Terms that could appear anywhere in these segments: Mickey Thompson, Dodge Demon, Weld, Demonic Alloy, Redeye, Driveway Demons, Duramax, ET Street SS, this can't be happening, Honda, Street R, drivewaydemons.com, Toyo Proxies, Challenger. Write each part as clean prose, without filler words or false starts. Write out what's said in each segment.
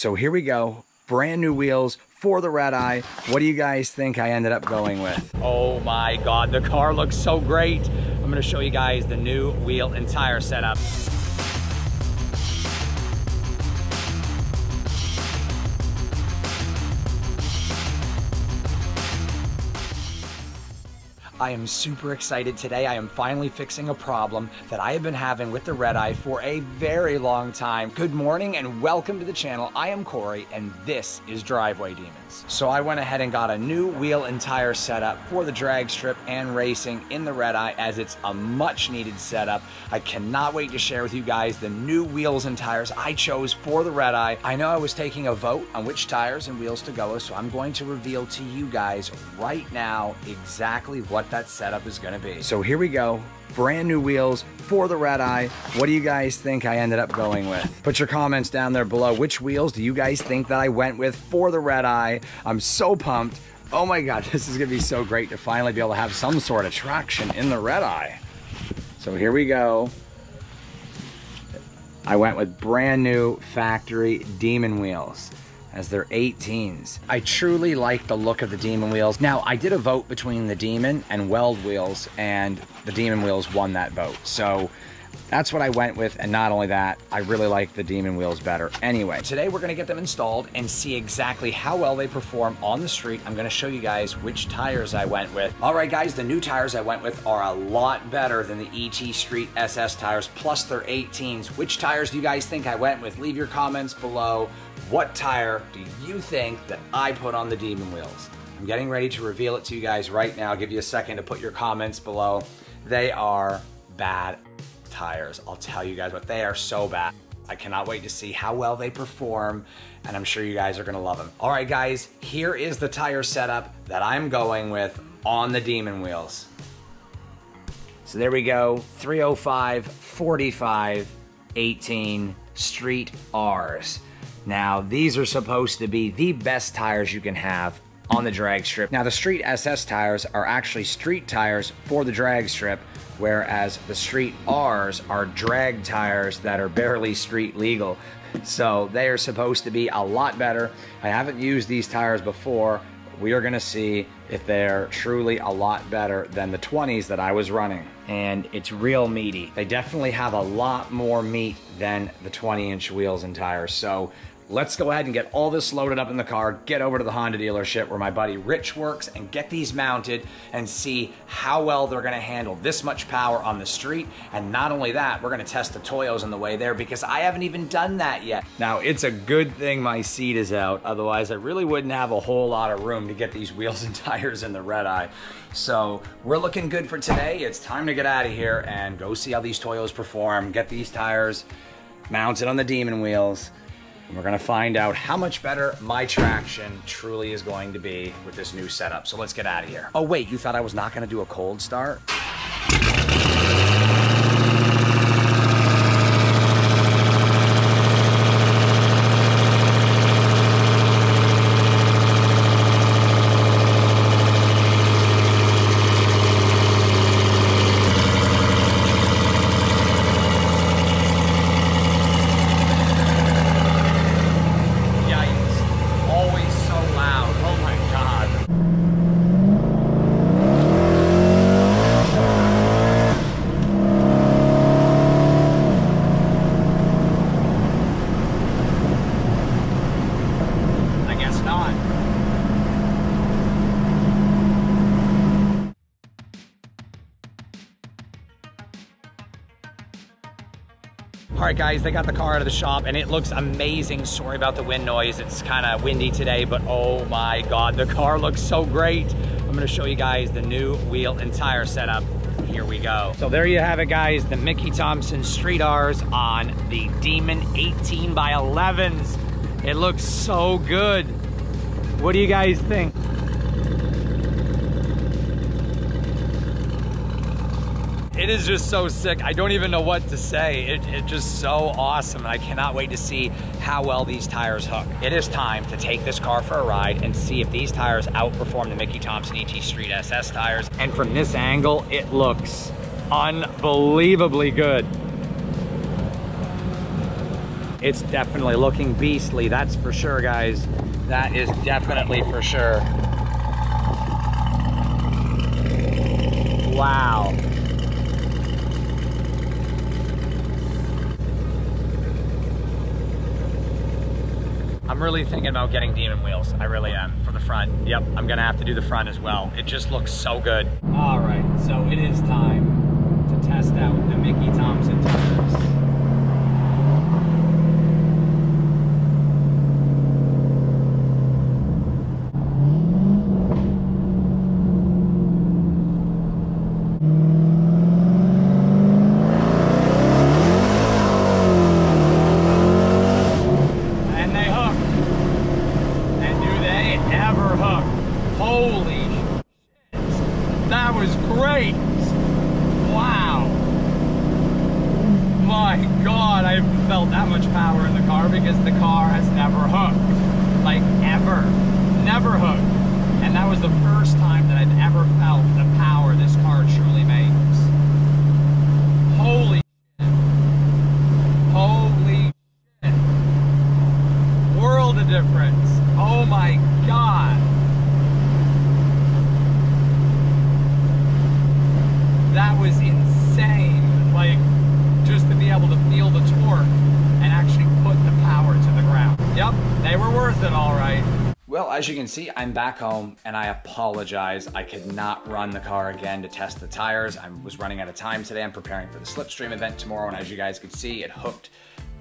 So here we go, brand new wheels for the red eye. What do you guys think I ended up going with? Oh my God, the car looks so great. I'm gonna show you guys the new wheel and tire setup. I am super excited today. I am finally fixing a problem that I have been having with the red eye for a very long time. Good morning and welcome to the channel. I am Corey and this is Driveway Demons. So I went ahead and got a new wheel and tire setup for the drag strip and racing in the red eye, as it's a much needed setup. I cannot wait to share with you guys the new wheels and tires I chose for the red eye. I know I was taking a vote on which tires and wheels to go with, so I'm going to reveal to you guys right now exactly what that setup is going to be. So here we go, brand new wheels for the red eye. What do you guys think I ended up going with? Put your comments down there below. Which wheels do you guys think that I went with for the red eye? I'm so pumped. Oh my God, this is going to be so great to finally be able to have some sort of traction in the red eye. So here we go. I went with brand new factory Demon wheels, as they're 18s. I truly like the look of the Demon wheels. Now, I did a vote between the Demon and Weld wheels, and the Demon wheels won that vote. So that's what I went with, and not only that, I really like the Demon wheels better. Anyway, today we're gonna get them installed and see exactly how well they perform on the street. I'm gonna show you guys which tires I went with. All right guys, the new tires I went with are a lot better than the ET Street SS tires, plus they're 18s. Which tires do you guys think I went with? Leave your comments below. What tire do you think that I put on the Demon wheels? I'm getting ready to reveal it to you guys right now. I'll give you a second to put your comments below. They are bad tires. I'll tell you guys, but they are so bad. I cannot wait to see how well they perform, and I'm sure you guys are gonna love them. All right guys, here is the tire setup that I'm going with on the Demon wheels. So there we go, 305, 45, 18 Street R's. Now, these are supposed to be the best tires you can have on the drag strip. Now, the Street SS tires are actually street tires for the drag strip, whereas the Street R's are drag tires that are barely street legal. So they are supposed to be a lot better. I haven't used these tires before. We are gonna see if they're truly a lot better than the 20s that I was running. And it's real meaty. They definitely have a lot more meat than the 20-inch wheels and tires. So let's go ahead and get all this loaded up in the car, get over to the Honda dealership where my buddy Rich works, and get these mounted and see how well they're gonna handle this much power on the street. And not only that, we're gonna test the Toyos on the way there, because I haven't even done that yet. Now, it's a good thing my seat is out, otherwise I really wouldn't have a whole lot of room to get these wheels and tires in the red eye. So we're looking good for today. It's time to get out of here and go see how these Toyos perform, get these tires mounted on the Demon wheels. And we're gonna find out how much better my traction truly is going to be with this new setup. So let's get out of here. Oh wait, you thought I was not gonna do a cold start? All right guys, they got the car out of the shop and it looks amazing. Sorry about the wind noise. It's kind of windy today, but oh my God, the car looks so great. I'm gonna show you guys the new wheel and tire setup. Here we go. So there you have it guys, the Mickey Thompson Street R's on the Demon 18x11s. It looks so good. What do you guys think? It is just so sick. I don't even know what to say. It's just so awesome. I cannot wait to see how well these tires hook. It is time to take this car for a ride and see if these tires outperform the Mickey Thompson ET Street SS tires. And from this angle, it looks unbelievably good. It's definitely looking beastly, that's for sure, guys. That is definitely for sure. Wow. I'm really thinking about getting Demon Wheels. I really am, for the front. Yep, I'm gonna have to do the front as well. It just looks so good. All right, so it is time to test out the Mickey Thompson tires. As you can see, I'm back home and I apologize. I could not run the car again to test the tires. I was running out of time today. I'm preparing for the slipstream event tomorrow, and as you guys can see, it hooked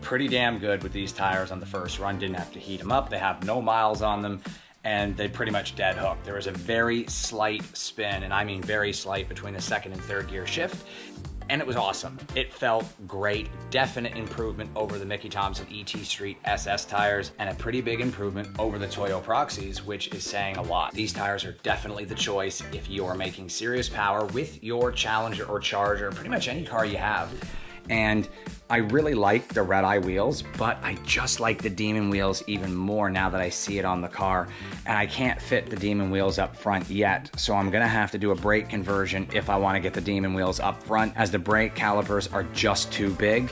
pretty damn good with these tires on the first run. Didn't have to heat them up. They have no miles on them and they pretty much dead hooked. There was a very slight spin, and I mean very slight, between the second and third gear shift. And it was awesome. It felt great. Definite improvement over the Mickey Thompson ET Street SS tires, and a pretty big improvement over the Toyo Proxies, which is saying a lot. These tires are definitely the choice if you are making serious power with your Challenger or Charger, pretty much any car you have. And I really like the Red Eye wheels, but I just like the Demon wheels even more now that I see it on the car. And I can't fit the Demon wheels up front yet, so I'm gonna have to do a brake conversion if I wanna get the Demon wheels up front, as the brake calipers are just too big.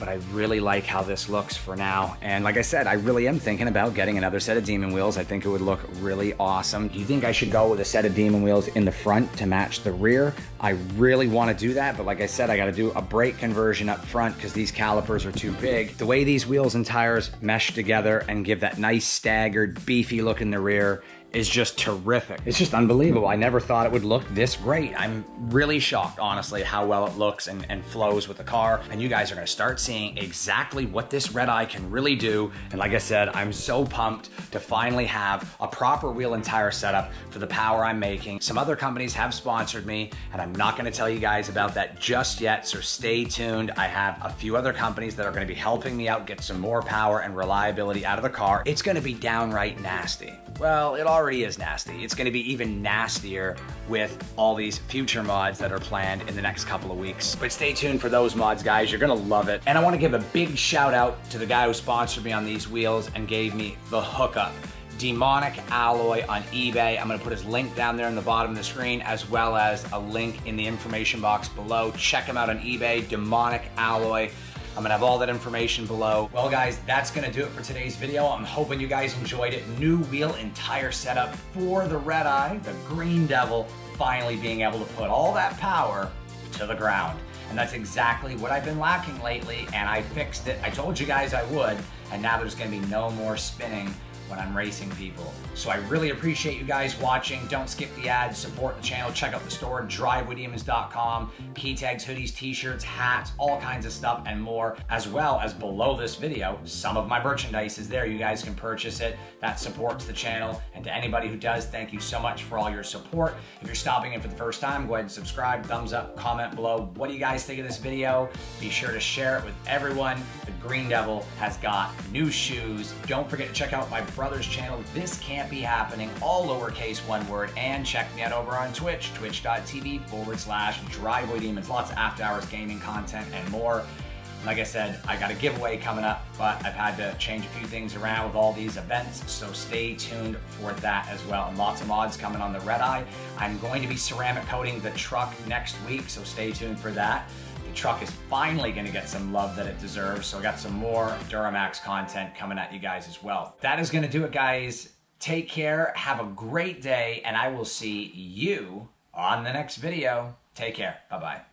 But I really like how this looks for now. And like I said, I really am thinking about getting another set of Demon wheels. I think it would look really awesome. Do you think I should go with a set of Demon wheels in the front to match the rear? I really wanna do that, but like I said, I gotta do a brake conversion up front because these calipers are too big. The way these wheels and tires mesh together and give that nice staggered, beefy look in the rear is just terrific. It's just unbelievable. I never thought it would look this great. I'm really shocked, honestly, how well it looks and flows with the car. And you guys are gonna start seeing exactly what this Red Eye can really do. And like I said, I'm so pumped to finally have a proper wheel and tire setup for the power I'm making. Some other companies have sponsored me, and I'm not gonna tell you guys about that just yet, so stay tuned. I have a few other companies that are gonna be helping me out, get some more power and reliability out of the car. It's gonna be downright nasty. Well, it already is nasty. It's gonna be even nastier with all these future mods that are planned in the next couple of weeks. But stay tuned for those mods, guys. You're gonna love it. And I wanna give a big shout out to the guy who sponsored me on these wheels and gave me the hookup. Demonic Alloy on eBay. I'm gonna put his link down there in the bottom of the screen, as well as a link in the information box below. Check him out on eBay, Demonic Alloy. I'm gonna have all that information below. Well, guys, that's gonna do it for today's video. I'm hoping you guys enjoyed it. New wheel and tire setup for the Red Eye, the Green Devil, finally being able to put all that power to the ground. And that's exactly what I've been lacking lately, and I fixed it. I told you guys I would, and now there's gonna be no more spinning when I'm racing people. So I really appreciate you guys watching. Don't skip the ads, support the channel, check out the store, drivewaydemons.com, key tags, hoodies, t-shirts, hats, all kinds of stuff and more, as well as below this video, some of my merchandise is there. You guys can purchase it. That supports the channel. And to anybody who does, thank you so much for all your support. If you're stopping in for the first time, go ahead and subscribe, thumbs up, comment below. What do you guys think of this video? Be sure to share it with everyone. The Green Devil has got new shoes. Don't forget to check out my brother's channel, This Can't Be Happening, all lowercase, one word, and check me out over on Twitch, twitch.tv/drivewaydemons. Lots of after hours gaming content and more. Like I said, I got a giveaway coming up, but I've had to change a few things around with all these events, so stay tuned for that as well. And lots of mods coming on the Red Eye. I'm going to be ceramic coating the truck next week, so stay tuned for that. The truck is finally gonna get some love that it deserves, so I got some more Duramax content coming at you guys as well. That is gonna do it, guys. Take care, have a great day, and I will see you on the next video. Take care, bye-bye.